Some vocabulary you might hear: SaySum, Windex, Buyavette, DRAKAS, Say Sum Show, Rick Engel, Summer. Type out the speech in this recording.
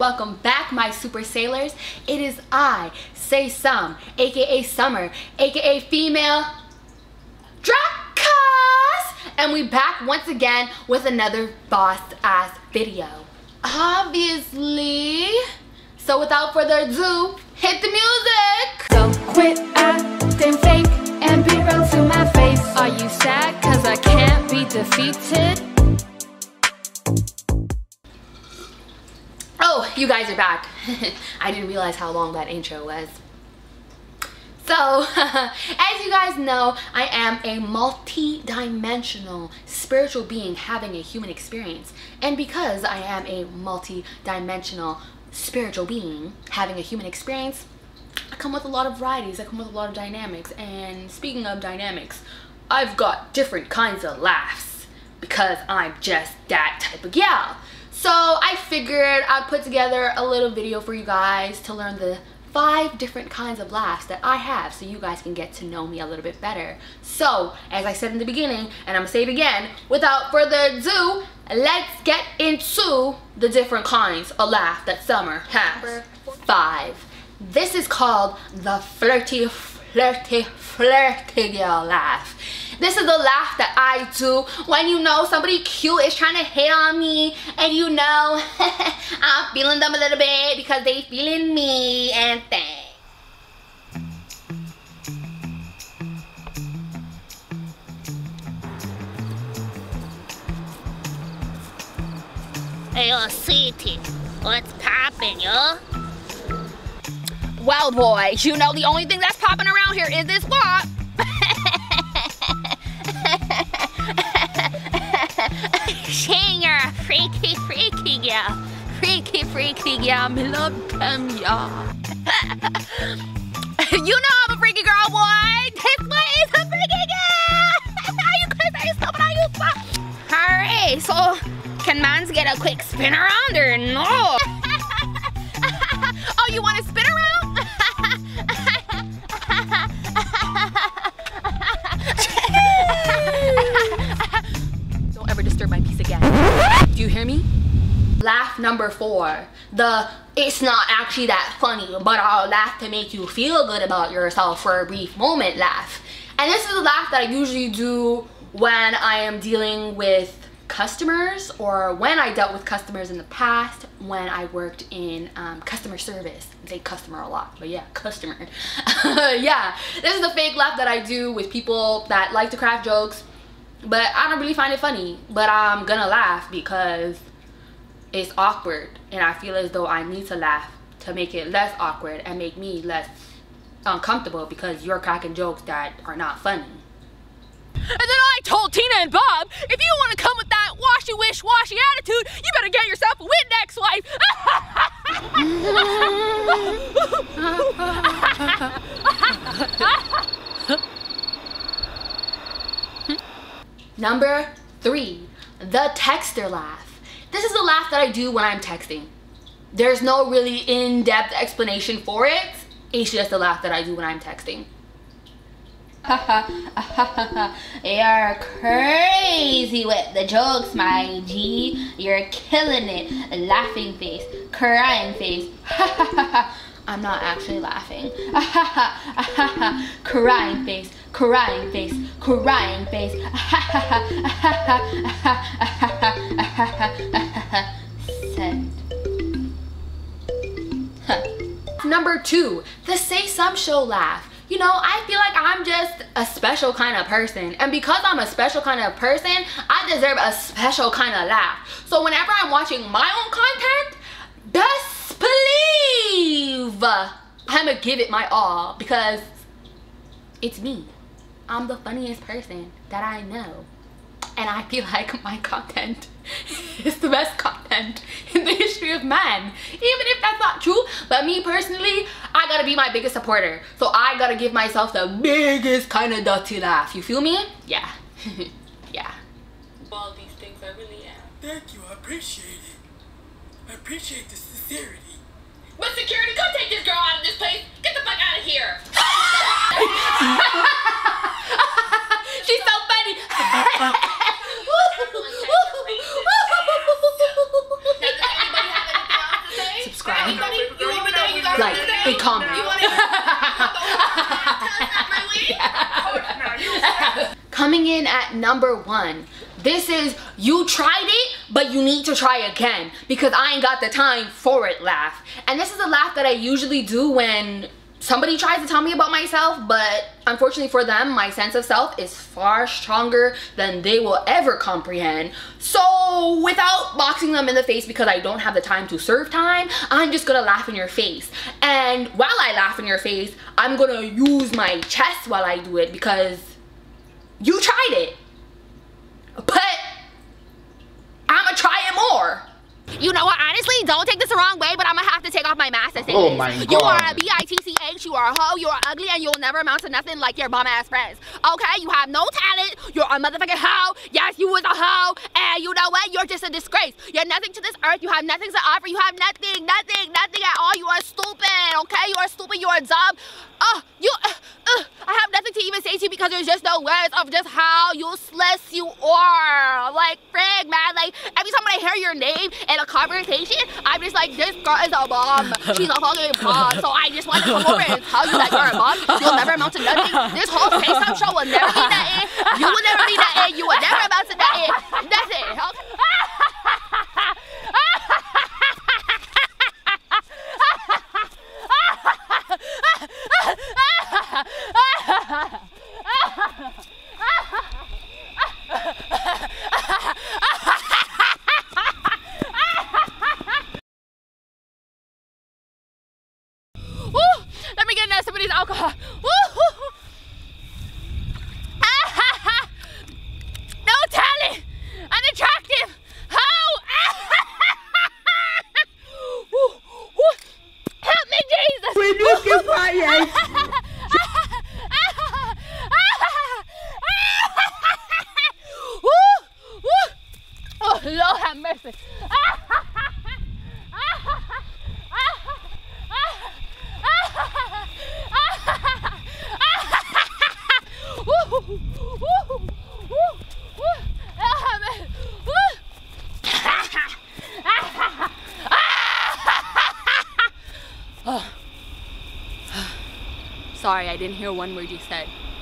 Welcome back, my super sailors. It is I, Say Sum, aka Summer, aka female DRAKAS, and we back once again with another boss ass video, obviously. So without further ado, hit the music. Don't quit acting fake and be real to my face. Are you sad cause I can't be defeated? Oh, you guys are back. I didn't realize how long that intro was. So, as you guys know, I am a multi-dimensional spiritual being having a human experience. And because I am a multi-dimensional spiritual being having a human experience, I come with a lot of varieties, I come with a lot of dynamics. And speaking of dynamics, I've got different kinds of laughs because I'm just that type of gal. So I figured I'd put together a little video for you guys to learn the 5 different kinds of laughs that I have so you guys can get to know me a little bit better. So, as I said in the beginning, and I'm gonna say it again, without further ado, let's get into the different kinds of laugh that Summer has. Number 5. This is called the flirty girl laugh. This is the laugh that I do when you know somebody cute is trying to hit on me and you know I'm feeling them a little bit because they feeling me and things. Hey, yo, sweetie, what's poppin', yo? Well, boy, you know the only thing that's popping around here is this pop. Shanger, freaky gal. Freaky gal. Me love them, y'all. You know I'm a freaky girl, boy. This boy is a freaky girl. Are you crazy? Are you stupid? Are you fuck? Alright, so can mans get a quick spin around or no? Oh, you want to spin around? Don't ever disturb my peace again. Do you hear me? Laugh number 4. The it's not actually that funny, but I'll laugh to make you feel good about yourself for a brief moment laugh. And this is a laugh that I usually do when I am dealing with customers, or when I dealt with customers in the past when I worked in customer service. I say customer a lot, but yeah, customer. Yeah, this is the fake laugh that I do with people that like to craft jokes, but I don't really find it funny, but I'm gonna laugh because it's awkward and I feel as though I need to laugh to make it less awkward and make me less uncomfortable because you're cracking jokes that are not funny. And then I told Tina and Bob, if you want to come with that washy-wish-washy attitude, you better get yourself a Windex wife. Number 3, the texter laugh. This is the laugh that I do when I'm texting. There's no really in-depth explanation for it. It's just the laugh that I do when I'm texting. You're crazy with the jokes, my G. You're killing it. Laughing face, crying face. I'm not actually laughing. Crying face, crying face, crying face. Number 2, the Say Sum Show laugh. You know, I feel like I'm just a special kind of person. And because I'm a special kind of person, I deserve a special kind of laugh. So whenever I'm watching my own content, best believe I'm gonna give it my all because it's me. I'm the funniest person that I know. And I feel like my content is the best content in the history of man. Even if that's not true, but me personally, I gotta be my biggest supporter. So I gotta give myself the biggest kind of dirty laugh. You feel me? Yeah. Yeah. All these things I really am. Thank you, I appreciate it. I appreciate the sincerity. What security? Come take this girl out of this place. Get the fuck out of here. She's so funny. Does anybody have anything else to say? subscribe. Like, and comment. Coming in at number one, this is "You Tried It, But You Need to Try Again," because I ain't got the time for it laugh. And this is a laugh that I usually do when somebody tries to tell me about myself, but unfortunately for them, my sense of self is far stronger than they will ever comprehend. So without boxing them in the face because I don't have the time to serve time, I'm just gonna laugh in your face. And while I laugh in your face, I'm gonna use my chest while I do it, because you tried it, but I'ma try it more. You know what, honestly, don't take this the wrong way, but I'm gonna have to take off my mask and say, oh my God. You are a bitch, you are a hoe, you are ugly, and you'll never amount to nothing like your bum ass friends. Okay, you have no talent, you're a motherfucking hoe, yes, you was a hoe, and you know what, you're just a disgrace. You're nothing to this earth, you have nothing to offer, you have nothing, nothing, nothing at all, you are stupid, okay? You are stupid, you are dumb. I have nothing to even say to you because there's just no words of just how useless you are. Like, frig, man, like, every time I hear your name in a conversation, I'm just like, this girl is a bomb. She's a fucking bomb. So I just want to come over and tell you that you're a bomb. You'll never amount to nothing. This whole SaySum show will never be nothing. You will never be nothing. You will never amount to nothing. That's it. Okay? Alcohol. No talent. Unattractive. How? Help me, Jesus. Will you get quiet? Oh, Lord have mercy. Sorry, I didn't hear one word you said.